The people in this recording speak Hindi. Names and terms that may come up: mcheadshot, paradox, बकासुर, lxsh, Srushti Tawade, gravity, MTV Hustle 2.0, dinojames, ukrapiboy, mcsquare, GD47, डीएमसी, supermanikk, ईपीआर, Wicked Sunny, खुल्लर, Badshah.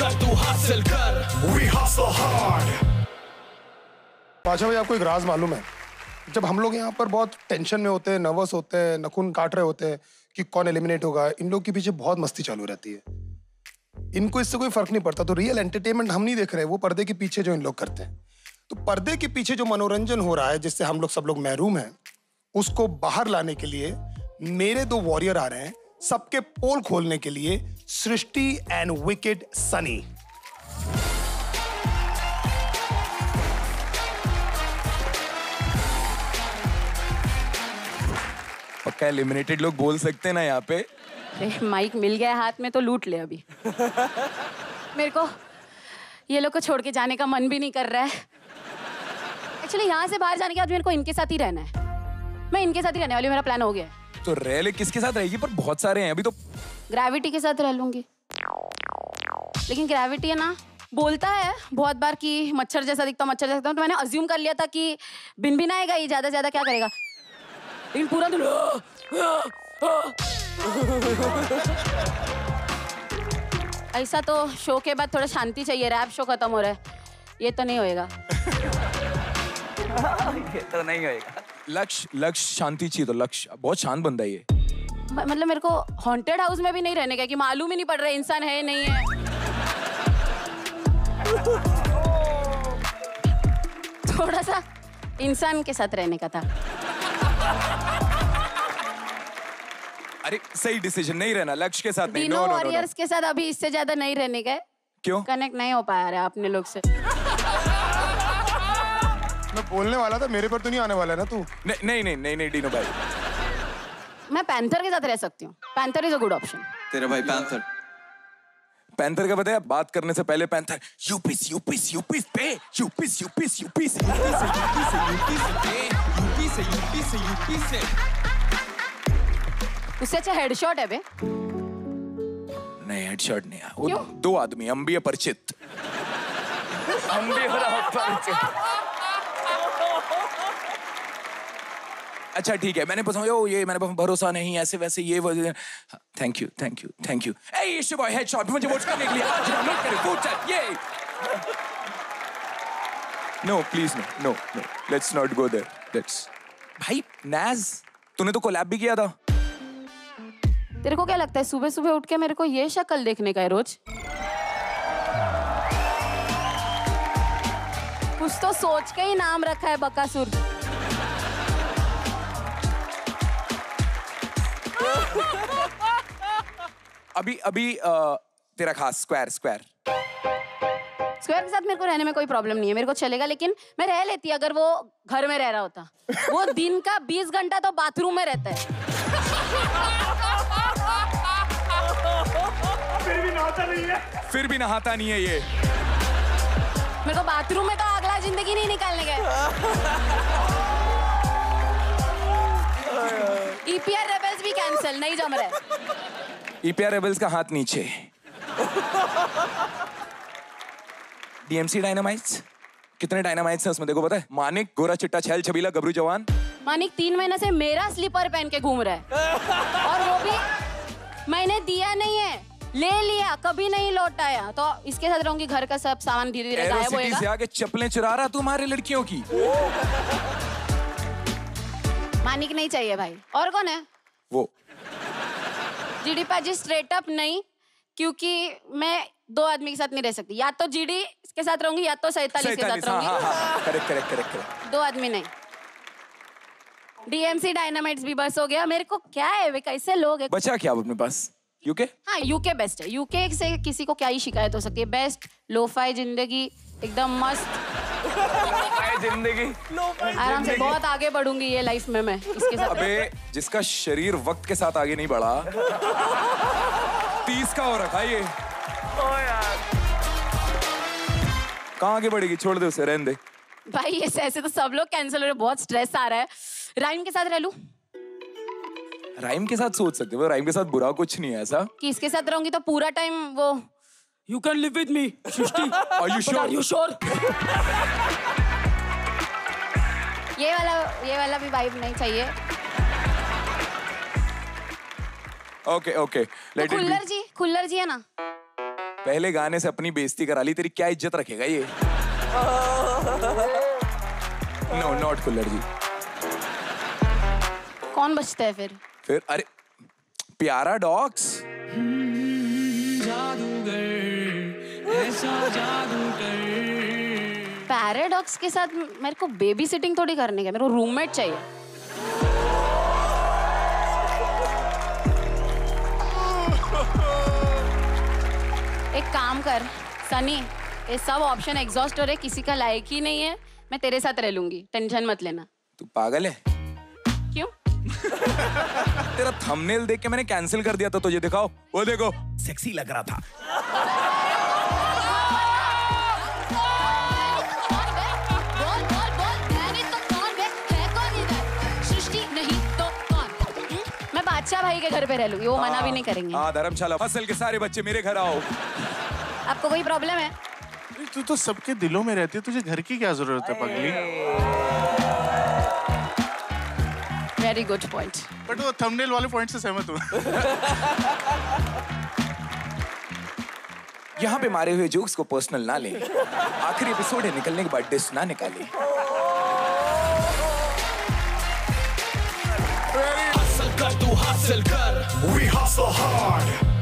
कर तू हासिल कर, we hustle hard। पाशा भाई, आपको एक राज मालूम है, जब हम लोग यहाँ पर बहुत टेंशन में होते हैं, नर्वस होते हैं, नखून काट रहे होते हैं कि कौन एलिमिनेट होगा, इन लोग के पीछे बहुत मस्ती चालू रहती है, इनको इससे कोई फर्क नहीं पड़ता। तो रियल एंटरटेनमेंट हम नहीं देख रहे, वो पर्दे के पीछे जो इन लोग करते हैं, तो पर्दे के पीछे जो मनोरंजन हो रहा है, जिससे हम लोग सब लोग महरूम हैं, उसको बाहर लाने के लिए मेरे दो वॉरियर आ रहे हैं सबके पोल खोलने के लिए, सृष्टि एंड विकेड सनी। पक्का एलिमिनेटेड लोग बोल सकते हैं ना यहाँ पे? माइक मिल गया हाथ में तो लूट ले अभी। मेरे को ये लोग को छोड़ के जाने का मन भी नहीं कर रहा है। एक्चुअली यहाँ से बाहर जाने के बाद मेरे को इनके साथ ही रहना है, मैं इनके साथ ही रहने वाली हूँ, मेरा प्लान हो गया है। तो रह ले, किसके साथ रहेगी? पर बहुत सारे हैं अभी तो। ग्रेविटी के साथ रह लूंगी, लेकिन ग्रेविटी है ना, बोलता है बहुत बार कि मच्छर जैसा दिखता हूँ, मच्छर जैसा दिखता हूँ, तो मैंने अज्यूम कर लिया था कि बिन भी ना आएगा ये, ज़्यादा से ज़्यादा क्या करेगा, लेकिन पूरा दिन ऐसा। तो शो के बाद थोड़ा शांति चाहिए, रैप शो खत्म हो रहा है, ये तो नहीं होएगा। ये तो नहीं होएगा। लक्ष्य शांति चाहिए, तो लक्ष्य बहुत शांत बंदा है ये। मतलब मेरे को हॉन्टेड हाउस में भी नहीं रहने का, कि मालूम ही नहीं पड़ रहा है इंसान है नहीं है। थोड़ा सा इंसान के साथ रहने का था। अरे सही डिसीजन, नहीं रहना लक्ष्य के साथ, नहीं, नो वॉरियर्स के साथ अभी इससे ज्यादा नहीं रहने का। क्यों? कनेक्ट नहीं हो पाया रहा आपने लोग से। मैं बोलने वाला था, मेरे पर तो नहीं आने वाला है ना तू? नहीं नहीं नहीं नहीं डीनो भाई, मैं पैंथर के साथ रह सकती हूँ, panther is a good option. तेरा भाई पैंथर, पैंथर का पता है बात करने से पहले पैंथर यूपीस यूपीस यूपीस पे यूपीस यूपीस यूपीस यूपीस। उससे अच्छा हेडशॉट है बे। नहीं हेडशॉट नहीं है वो, दो आदमी हम भी है परिचित, हम भी हो रहा परिचित। अच्छा ठीक है, मैंने पसंद यो ये मैंने भरोसा नहीं ऐसे वैसे ये वजह। Thank you thank you thank you. ए इश्यू बॉय हेडशॉट मुझे वोट करने के लिए आज डाउनलोड करें वोट चैट ये। No please no no no, let's not go there, let's. भाई नैज, तूने तो कोलैब भी किया था। तेरे को क्या लगता है सुबह सुबह उठ के मेरे को ये शक्ल देखने का है रोज? कुछ तो सोच के ही नाम रखा है बकासुर। अभी अभी तेरा खास स्क्वायर, स्क्वायर के साथ मेरे को रहने में कोई प्रॉब्लम नहीं है, मेरे को चलेगा, लेकिन मैं रह लेती अगर वो घर में रह रहा होता। वो दिन का 20 घंटा तो बाथरूम में रहता है। फिर भी नहाता नहीं है ये। मेरे को बाथरूम में तो अगला जिंदगी नहीं निकालने गए। ईपीआर रेबल्स भी कैंसिल, नहीं जम रहे। ईपीआर रेबल्स का हाथ नीचे। डीएमसी डायनामाइट्स, कितने डायनामाइट्स हैं उसमें देखो पता है? मानिक, गोरा, चिट्टा, छैल, छबीला, गबरू, जवान। मानिक 3 महीने से मेरा स्लीपर पहन के घूम रहा है, और वो भी मैंने दिया नहीं है, ले लिया कभी नहीं लौटाया, तो इसके साथ रहूंगी। घर का सब सामान धीरे धीरे गायब होएगा। से आगे चप्पलें चुरा रहा तुम्हारे लड़कियों की। मानिक नहीं चाहिए भाई। और कौन है वो? जीडी पाजी स्ट्रेट अप नहीं, क्योंकि मैं दो आदमी के साथ नहीं रह सकती, या तो जीडी के साथ रहूंगी या तो 47 के साथ रहूंगी। हाँ। करेक्ट। दो आदमी नहीं। डीएमसी डायनामाइट्स भी बस हो गया मेरे को। क्या है वे, कैसे लोग हैं? बचा क्या अपने पास? यूके। हाँ यूके बेस्ट है, यूके से किसी को क्या ही शिकायत हो सकती है। बेस्ट, लोफाई जिंदगी, एकदम मस्त जिंदगी, आराम से बहुत आगे बढ़ूंगी ये लाइफ में मैं इसके साथ। अबे जिसका शरीर वक्त के साथ आगे नहीं बढ़ा, 30 का हो रखा ये, कहाँ आगे बढ़ेगी? छोड़ दे उसे, रहने दे भाई। ये ऐसे तो सब लोग कैंसिल हो रहे, बहुत स्ट्रेस आ रहा है। राइम के साथ रह लूं? राइम के साथ सोच सकते हो, राइम के साथ बुरा कुछ नहीं है ऐसा कि इसके साथ रहूंगी तो पूरा टाइम वो you can live with me Srishti. Are you sure? ये वाला भी वाइब नहीं चाहिए। Okay okay. खुल्लर जी है ना, पहले गाने से अपनी बेइज्जती करा ली, तेरी क्या इज्जत रखेगा ये। नो नॉट कुल्लर जी। कौन बचता है फिर? फिर अरे पैराडॉक्स। जादूगर ऐसा जादूगर। पैराडॉक्स के साथ मेरे को बेबी सिटिंग थोड़ी करने का, मेरे को रूममेट चाहिए। एक काम कर सनी, ये सब ऑप्शन एग्जॉस्ट हो रहे, किसी का लायक ही नहीं है। मैं तेरे साथ रह लूंगी, टेंशन मत लेना। तू पागल है क्यों? तेरा थंबनेल देख के मैंने कैंसिल कर दिया था तुझे। दिखाओ वो, देखो सेक्सी लग रहा था। बोल बोल बोल, मैंने तो कौन है कौन इधर? सृष्टि नहीं तो कौन? मैं बादशाह भाई के घर पे रह लूंगी, वो मना भी नहीं करेंगे। हाँ धर्मशाला फसल के सारे बच्चे मेरे घर आओ। आपको कोई प्रॉब्लम है? तू तो सबके दिलों में रहती है, तुझे घर की क्या जरूरत है पगली? Very good point. बट वो थंबनेल वाले पॉइंट से सहमत हूँ। यहाँ पे मारे हुए जोक्स को पर्सनल ना लें। आखिरी एपिसोड है, निकलने के बाद डिस ना निकालें। Hustle कर, we hustle hard.